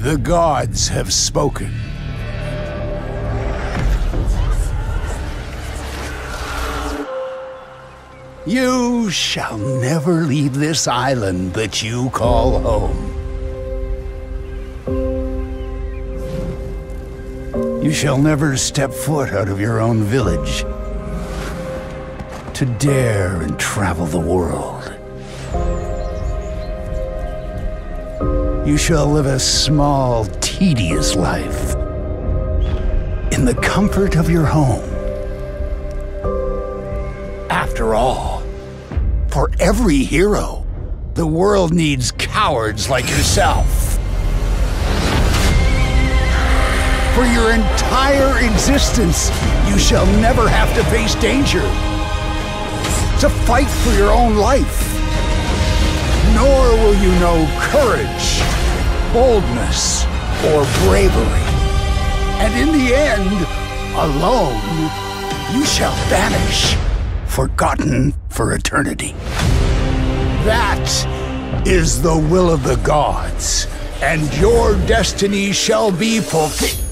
The gods have spoken. You shall never leave this island that you call home. You shall never step foot out of your own village to dare and travel the world. You shall live a small, tedious life in the comfort of your home. After all, for every hero, the world needs cowards like yourself. For your entire existence, you shall never have to face danger, to fight for your own life. Nor will you know courage, boldness, or bravery. And in the end, alone, you shall vanish, forgotten for eternity. That is the will of the gods, and your destiny shall be fulfilled.